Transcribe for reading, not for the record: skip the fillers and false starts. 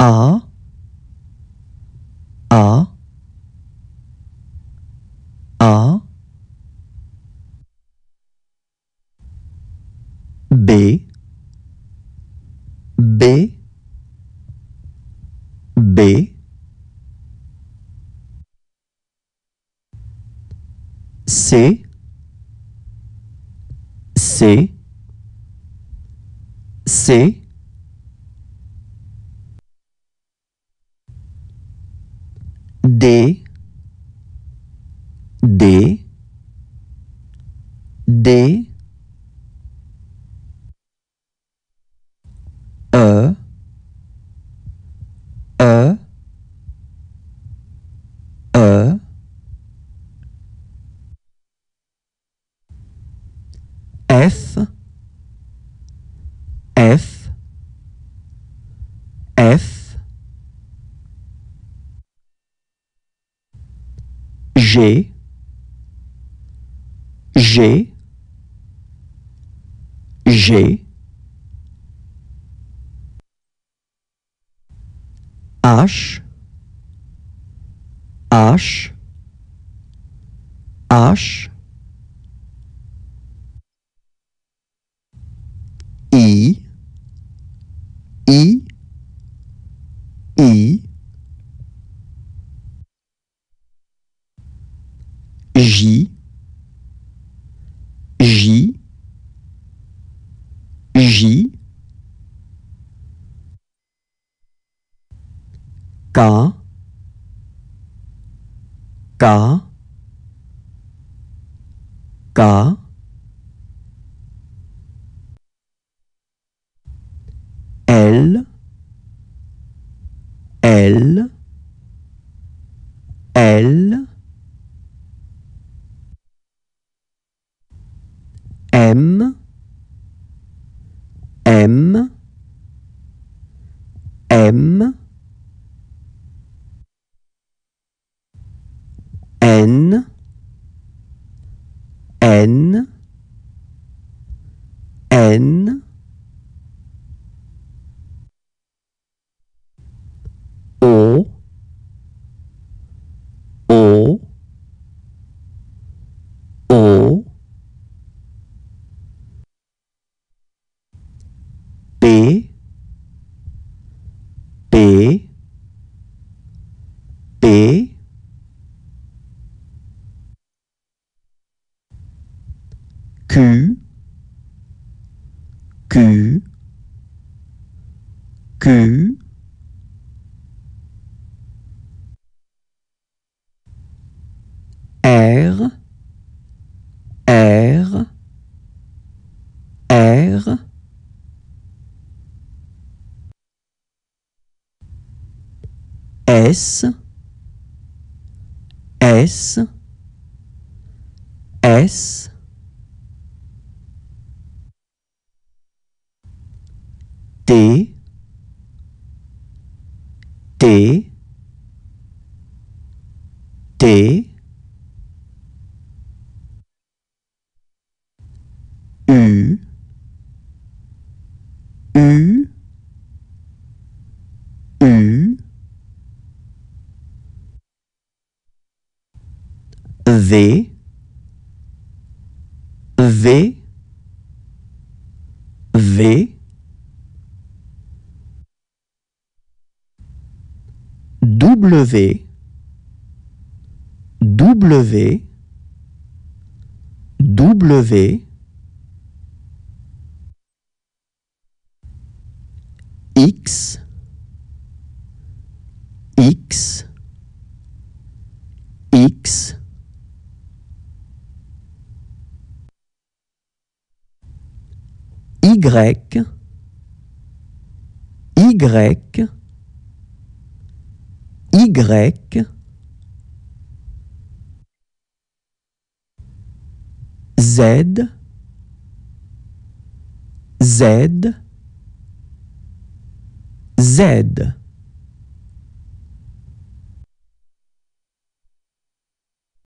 B, B, B, C, C, C, D, D, D, F, F, F, G, G, G, H, H, H, I, I, I, J, J, J, K, K, K, L, L, L, M, M, M, N, N, N, O, O, O, P, P, P, Q, Q, Q, R, R, R, S, S, S, T, T, T, U, U, U, V, V, V, W, W, W, X, X, X, Y, Y, Y, Z, Z, Z.